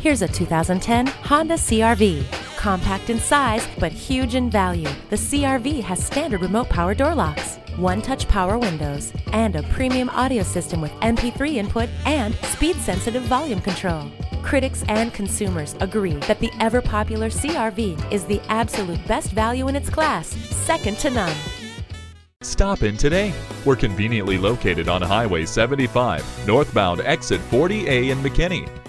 Here's a 2010 Honda CR-V. Compact in size, but huge in value, the CR-V has standard remote power door locks, one-touch power windows, and a premium audio system with MP3 input and speed-sensitive volume control. Critics and consumers agree that the ever-popular CR-V is the absolute best value in its class, second to none. Stop in today. We're conveniently located on Highway 75, northbound exit 40A in McKinney.